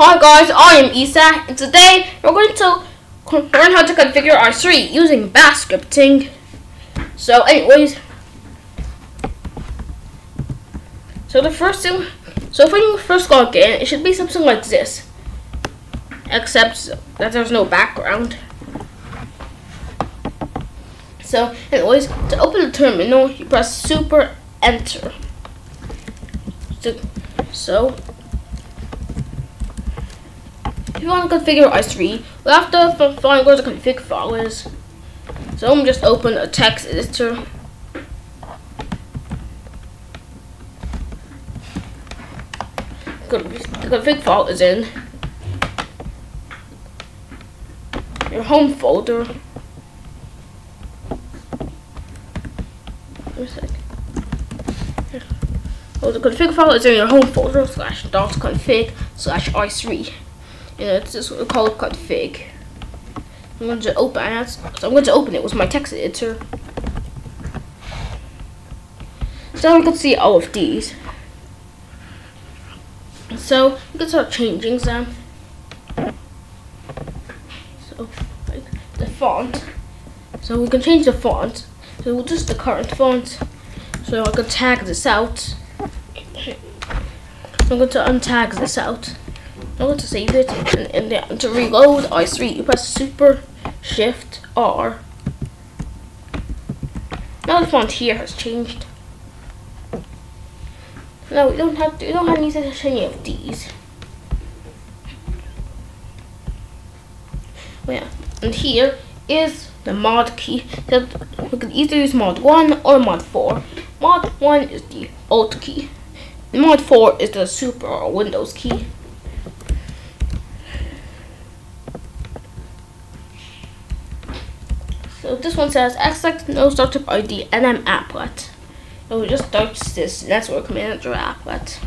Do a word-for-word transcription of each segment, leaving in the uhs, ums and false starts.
Hi guys, I am Isa, and today we're going to learn how to configure i three using Bash scripting. So anyways, so the first thing, so if we first log in, it should be something like this, except that there's no background. So anyways, to open the terminal, you press Super, enter. So, so if you want to configure i three, we'll have to find where the config file is. So I'm just open a text editor. The config file is in your home folder. Wait a sec. Well, the config file is in your home folder slash dot config slash i three. Yeah, it's just called config. I'm going to open it. So I'm going to open it with my text editor. So we can see all of these. So you can start changing them. So like the font. So we can change the font. So we'll just the current font. So I can tag this out. So I'm going to untag this out. I'm going to save it, and, and, and to reload i three, you press Super, Shift, R. Now the font here has changed. No, we don't have to, we don't have any such any of these. Oh yeah, and here is the mod key. So we can either use mod one or mod four. Mod one is the Alt key. Mod four is the Super or Windows key. So this one says accept no startup I D nm applet. So we just start this network manager applet.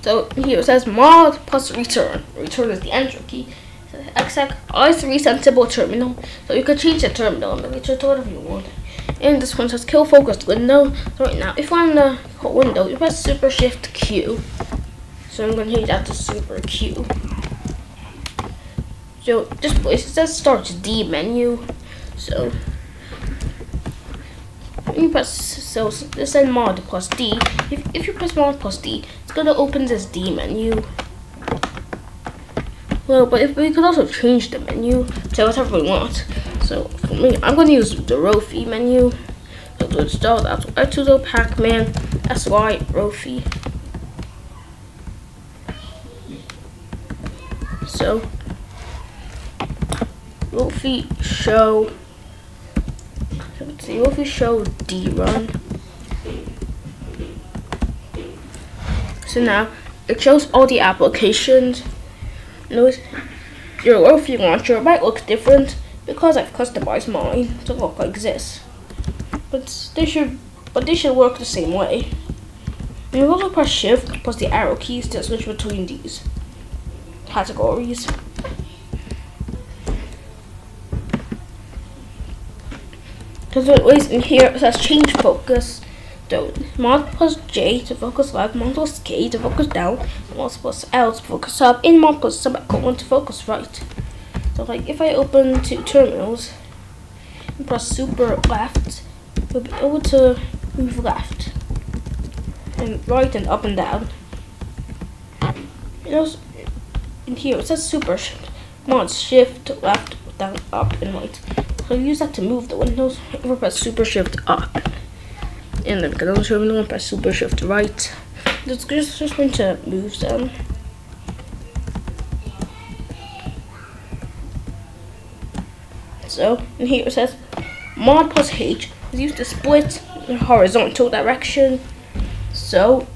So here it says mod plus return. Return is the enter key. So accept i three sensible terminal. So you can change the terminal and make it to whatever you want. And this one says kill focused window. So right now, if you're on the window, you press Super Shift Q. So I'm going to change that to Super Q. So this place it says start D menu. So you press so this says mod plus D. If if you press mod plus D, it's gonna open this D menu. Well, but if we could also change the menu to whatever we want. So for me, I'm gonna use the Rofi menu. So to install that, I choose pac-man sy Rofi. So Rofi show, let's see, Rofi show D run. So now it shows all the applications. Notice your Rofi launcher might look different because I've customized mine to look like this, but they should, but they should work the same way. And you also press Shift plus the arrow keys to switch between these categories. So it was in here, it says change focus. So mod plus J to focus left, mod plus K to focus down, mod plus L to focus up, and mod plus semicolon to focus right. So like if I open two terminals and press Super left, we'll be able to move left and right and up and down. And also in here it says Super shift, mod shift left, down, up, and right. So you use that to move the windows. Over press Super Shift up, and then go to the terminal and press Super Shift right. It's just just going to move them. So and here it says mod plus H is used to split in horizontal direction. So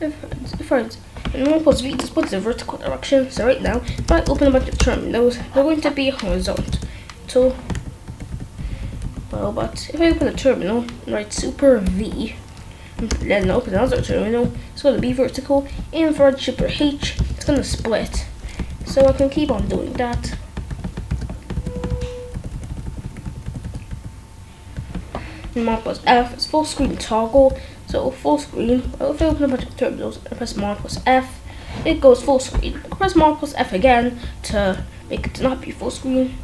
if friends. And one plus V to split the vertical direction. So right now, if I open a bunch of terminals, they're going to be horizontal. Well, but if I open a terminal and write Super V, and then open another terminal, it's going to be vertical. And for Super H, it's going to split. So I can keep on doing that. And mod plus F is full screen toggle. So full screen. If I open up my terminals and press Mod plus F, it goes full screen. I press Mod plus F again to make it not be full screen.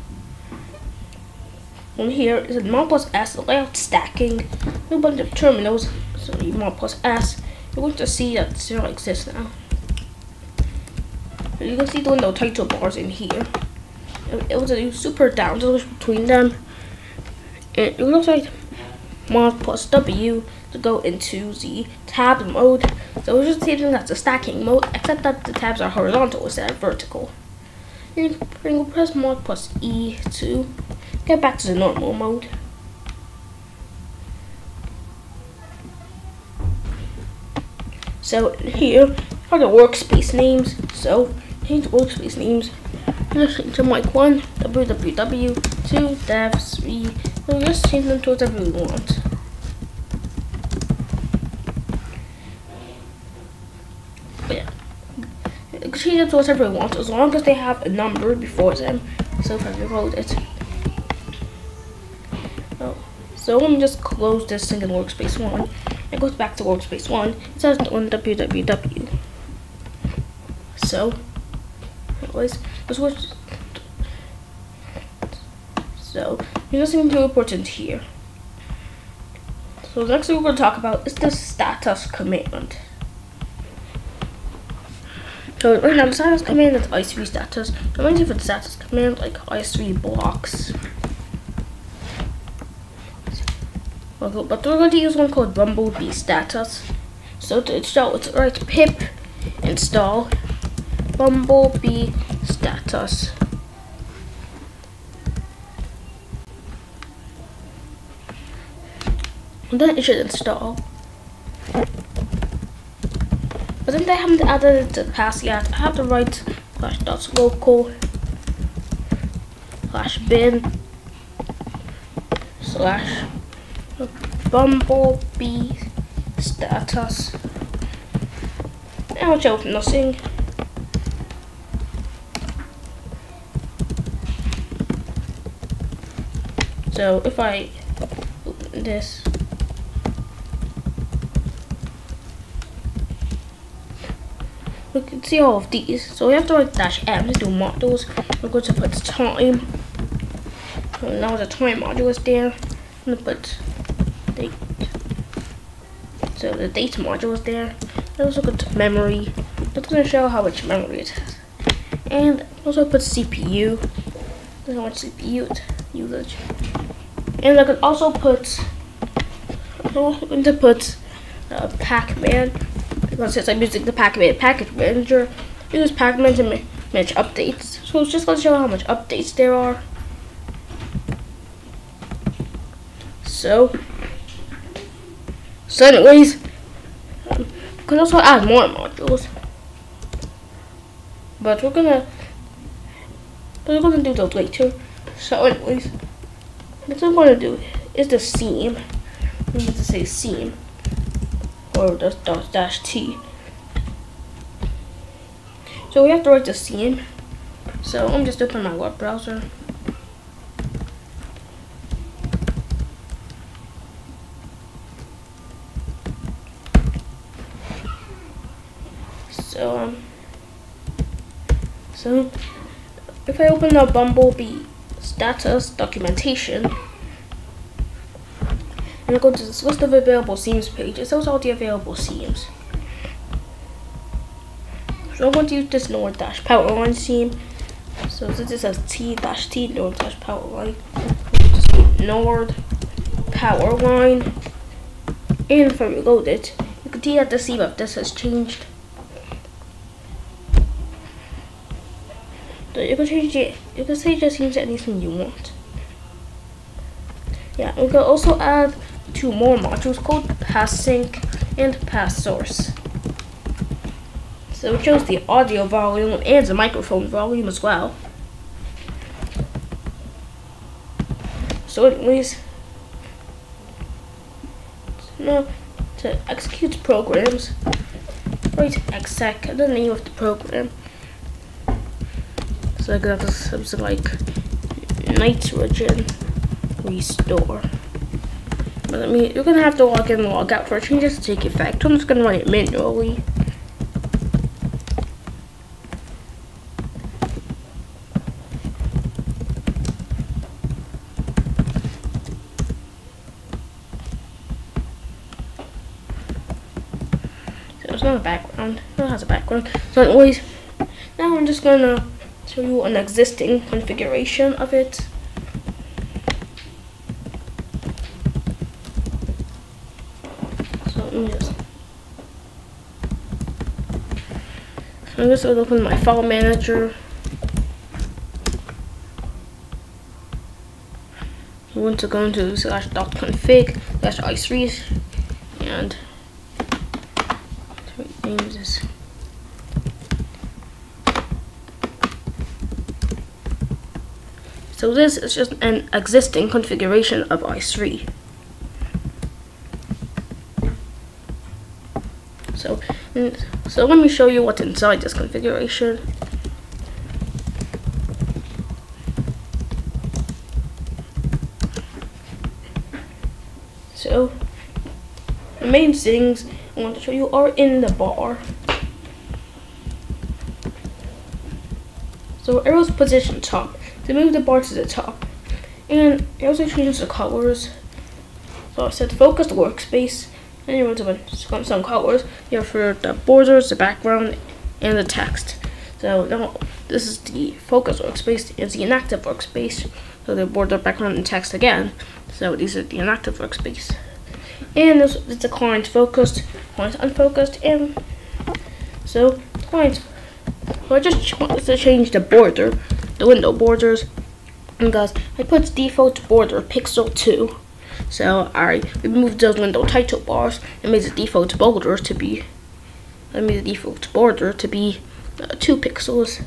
And here is Mod plus S layout stacking. New bunch of terminals. So you Mod plus S. You're going to see that zero exists now. You can see the window title bars in here. It was a super down switch between them. And you can also write Mod plus W to go into the tab mode. So it's just the same thing that's the stacking mode, except that the tabs are horizontal instead of vertical. And you can press Mod plus E to get back to the normal mode. So here are the workspace names. So change workspace names. Just change them like one, www, two, dev, three. So just change them to whatever you want. But yeah, you can change them to whatever you want as long as they have a number before them. So if I reload it. Oh, so let me just close this thing in workspace one. It goes back to workspace one. It says on www. So it was this was so you're just going to report in here. So the next thing we're going to talk about is the status command. So right now the status command is i three status. I'm going to for the status command like i three blocks. But we're going to use one called bumblebee status. So to install, it's right pip install bumblebee status. And then it should install. But then I haven't added it to the path yet. I have to write slash dot local slash bin slash bumblebee status. Now it's open nothing. So if I open this, we can see all of these. So we have to write dash M to do modules. We're going to put time. So now the time module is there. I'm going to put date. So the date module is there. I also got memory. That's going to show how much memory it has. And also put C P U. That's how much C P U usage. And I could also put. I'm also going to put uh, Pac-Man, because since I'm using the Pac-Man package manager, I use Pac-Man to ma manage updates. So it's just going to show how much updates there are. So. So anyways, um, we can also add more modules, but we're gonna but we're gonna do those later. So anyways, what I'm gonna do is the seam. We need to say seam or the dot dash T. So we have to write the seam. So I'm just opening my web browser. So, um, so if I open up Bumblebee status documentation and I go to this list of available seams page, it shows all the available seams. So I'm going to use this Nord-PowerLine seam. So since it says T-T Nord-PowerLine, just Nord-PowerLine, and if I reload it, you can see that the seam of this has changed. So you can change it. You can change the seams to anything you want. Yeah, we can also add two more modules called pass sync and pass source. So it shows the audio volume and the microphone volume as well. So anyways, now to execute programs, write exec and the name of the program. So I got something like nitrogen restore But I mean, you're gonna have to log in and log out for changes to take effect. I'm just gonna run it manually. There's not a background. No, it has a background. So anyways, now I'm just gonna show you an existing configuration of it. So let me just so I'm just gonna open my file manager. I'm going to go into slash dot config slash i three and names is so this is just an existing configuration of i three. So so let me show you what's inside this configuration. So the main things I want to show you are in the bar. So arrows position top to move the bar to the top, and it also changes the colors. So I said focused workspace, and you want to put some colors here for the borders, the background, and the text. So now this is the focus workspace. It's the inactive workspace. So the border, background, and text again. So these are the inactive workspace. And there's, there's the client focused, client unfocused, and so client. So I just wanted to change the border, the window borders, because I put default border pixel two. So I removed those window title bars and made the default border to be, I made the default border to be uh, two pixels.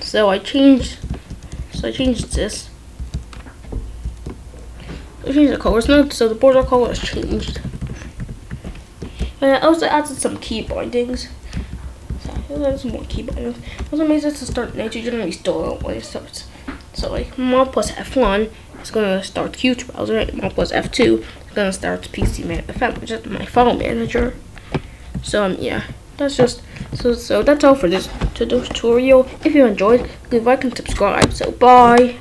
So I changed, so I changed this. Change the colors now, so the border color is changed. And I also added some key bindings. So I added some more key bindings. Also made this to start nitrogen and restore when it starts. So like mod plus F one is gonna start Qt browser, right? Mod plus F two is gonna start PCManFM, which is my file manager. So um yeah, that's just so so that's all for this tutorial. If you enjoyed, leave a like and subscribe. So bye.